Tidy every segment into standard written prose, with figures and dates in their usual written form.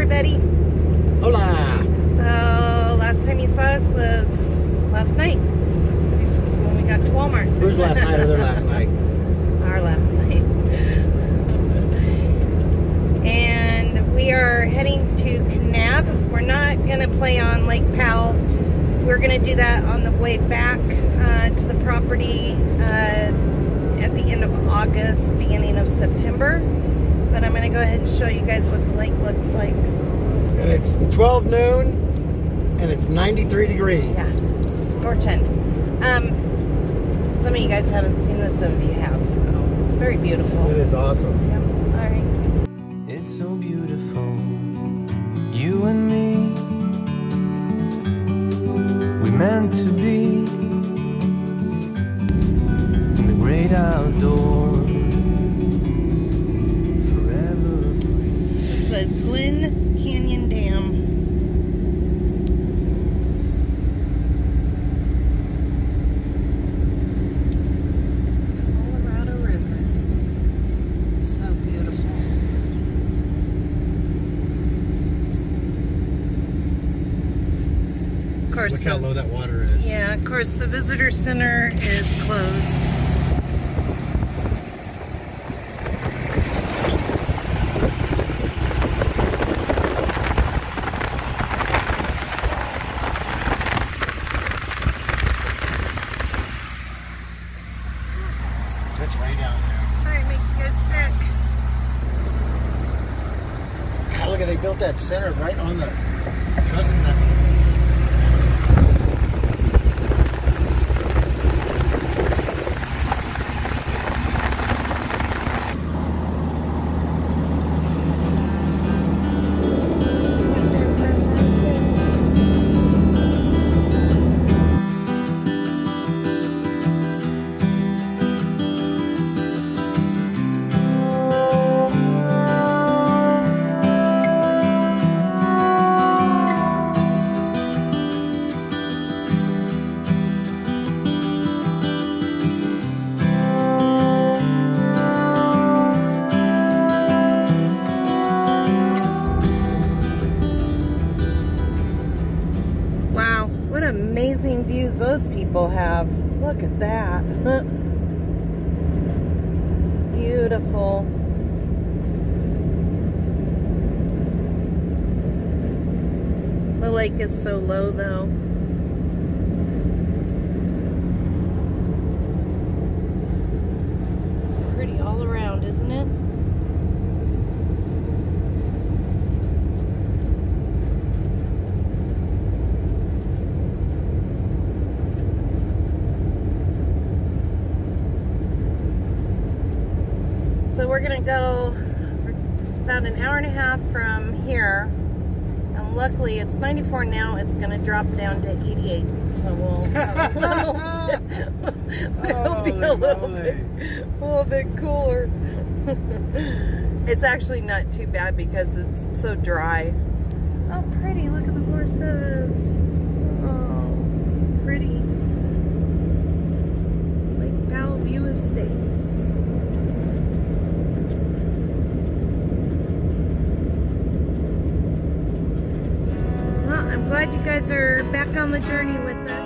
everybody. Hola. So last time you saw us was last night when we got to Walmart. Who's last night or their last night? Our last night. And we are heading to Kanab. We're not going to play on Lake Powell. We're going to do that on the way back to the property at the end of August, beginning of September. But I'm going to go ahead and show you guys what the lake looks like. And it's 12 noon, and it's 93 degrees. Yeah, scorching. Some of you guys haven't seen this, some of you have, so it's very beautiful. It is awesome. Yeah. All right. It's so beautiful, you and me. We meant to be in the great outdoors. Look how low that water is. Yeah, of course, the visitor center is closed. That's way down there. Sorry to make you guys sick. God, look at they built that center right on the trust in that. Amazing views those people have. Look at that. Beautiful. The lake is so low though. It's pretty all around, isn't it? So we're gonna go about an hour and a half from here, and luckily it's 94 now. It's gonna drop down to 88, so we'll have a little, be a little bit cooler. It's actually not too bad because it's so dry. Oh, pretty! Look at the horses. Oh, so pretty. Lake Powell View Estates. Glad you guys are back on the journey with us.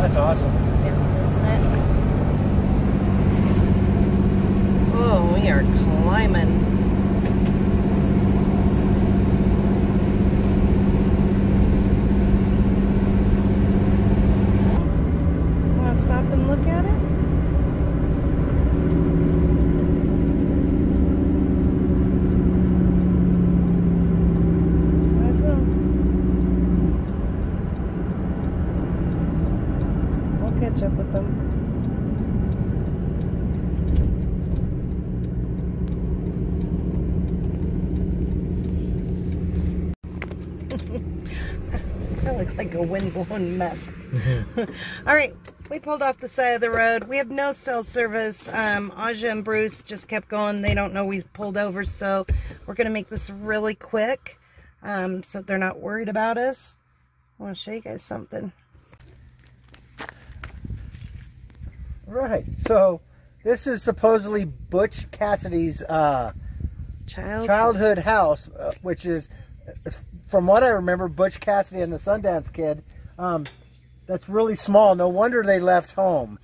That's awesome. Yeah, isn't it? Oh, we are climbing. catch up with them. That looks like a wind-blown mess. All right, we pulled off the side of the road. We have no cell service. Aja and Bruce just kept going. They don't know we pulled over, so we're going to make this really quick so they're not worried about us. I want to show you guys something. Right, so this is supposedly Butch Cassidy's childhood house, which is... From what I remember, Butch Cassidy and the Sundance Kid, that's really small. No wonder they left home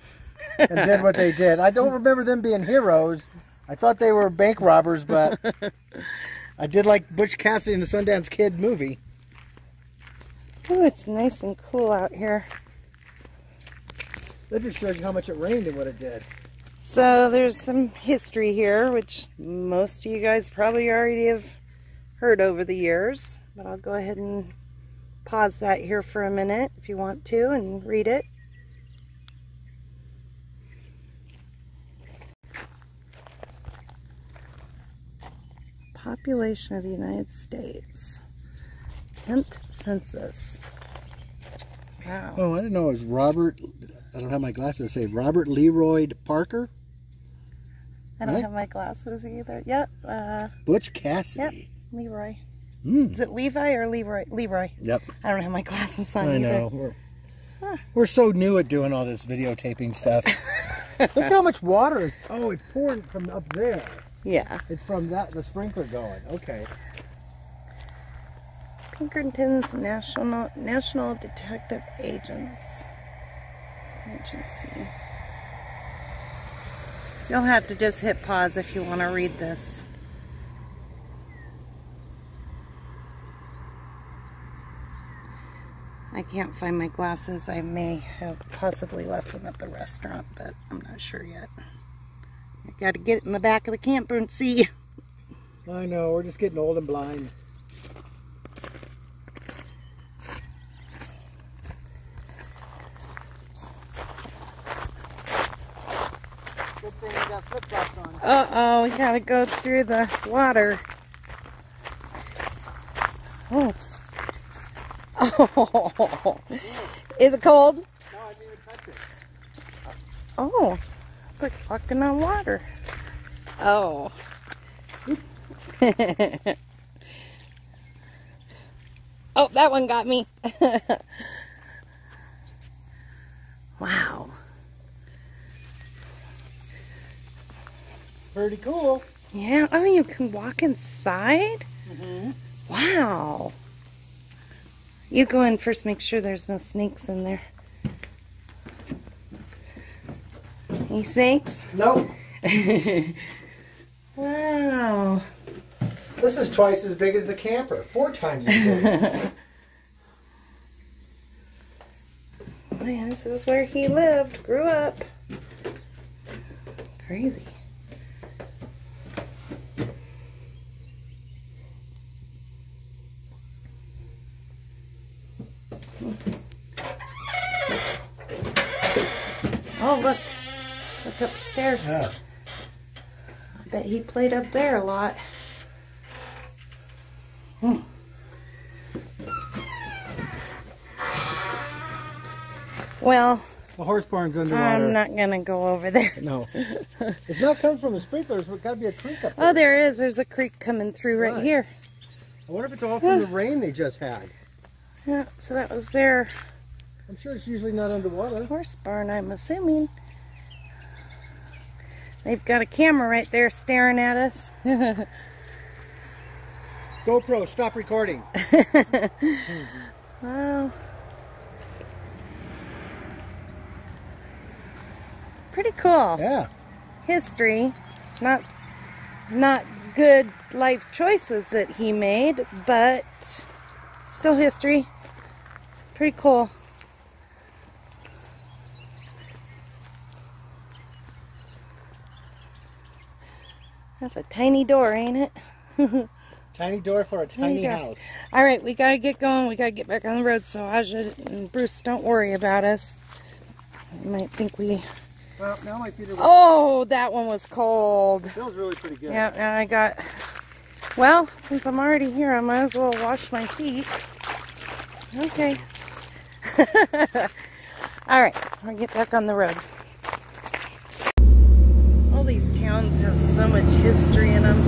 and did what they did. I don't remember them being heroes. I thought they were bank robbers, but I did like Butch Cassidy and the Sundance Kid movie. Oh, it's nice and cool out here. That just shows you how much it rained and what it did. So there's some history here, which most of you guys probably already have heard over the years. But I'll go ahead and pause that here for a minute if you want to and read it. Population of the United States. 10th census. Wow. Oh, I didn't know it was Robert. I don't have my glasses. Say Robert Leroy Parker. I don't have my glasses either. Yep. Butch Cassidy. Yep. Leroy. Is it Levi or Leroy? Leroy. Yep. I don't have my glasses on either. I know. We're so new at doing all this videotaping stuff. Look how much water is... Oh, it's pouring from up there. Yeah. It's from that, the sprinkler going. Okay. Pinkerton's National Detective Agency. You'll have to just hit pause if you want to read this. I can't find my glasses. I may have possibly left them at the restaurant, but I'm not sure yet. I got to get it in the back of the camper and see. I know, we're just getting old and blind. Good thing I got flip-flops on. Uh-oh, we got to go through the water. Oh. Oh, is it cold? No, I didn't even touch it. Oh, it's like walking on water. Oh. Oh, that one got me. Wow. Pretty cool. Yeah. Oh, you can walk inside? Mm-hmm. Wow. You go in first, make sure there's no snakes in there. Any snakes? Nope. Wow. This is twice as big as the camper. 4 times as big. Man, this is where he lived, grew up. Crazy. Oh, look. Look upstairs. Yeah. I bet he played up there a lot. Hmm. Well, the horse barn's underwater. I'm not going to go over there. No. It's not coming from the sprinklers, but it's got to be a creek up there. Oh, there is. There's a creek coming through right here. I wonder if it's all from the rain they just had. Yeah, so that was there. I'm sure it's usually not underwater. Horse barn, I'm assuming. They've got a camera right there staring at us. GoPro, stop recording. Wow. Pretty cool. Yeah. History. Not good life choices that he made, but still history. It's pretty cool. That's a tiny door, ain't it? Tiny door for a tiny house. All right, we got to get going. We got to get back on the road so Aja and Bruce don't worry about us. I might think we... Well, now my feet are... Oh, that one was cold. That was really pretty good. Yeah, now I got... Well, since I'm already here, I might as well wash my feet. Okay. All right, I'll get back on the road. All these towns have so much history in them.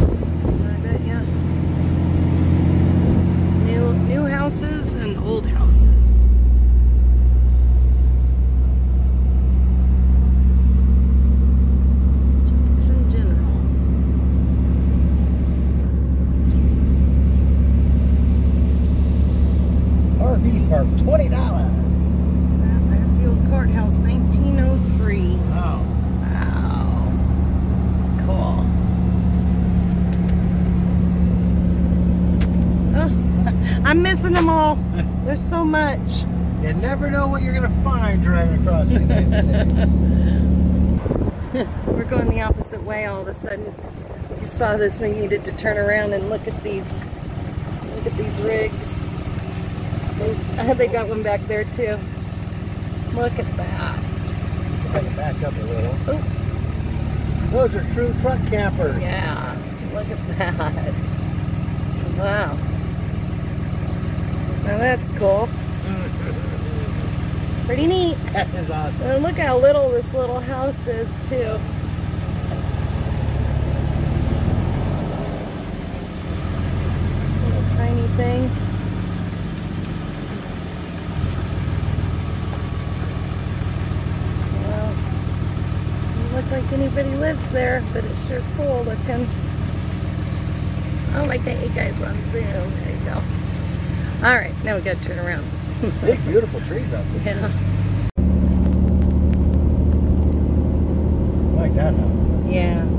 I bet, yeah. New houses and old houses. In general. RV park, $20. There's the old courthouse, 1903. Wow. Wow. Cool. Oh, I'm missing them all. There's so much. You never know what you're going to find driving across the United States. We're going the opposite way all of a sudden. We saw this, we needed to turn around and look at these rigs. I had they got one back there too. Look at that. See if I can back up a little. Oops. Those are true truck campers. Yeah. Look at that. Wow. Now that's cool. Pretty neat. That is awesome. And look how little this little house is too. Little tiny thing. Like anybody lives there, but it's sure cool looking. Oh, I got you guys on Zoom. There you go. All right, now we gotta turn around. Big, beautiful trees out there. Yeah. I like that house. Yeah.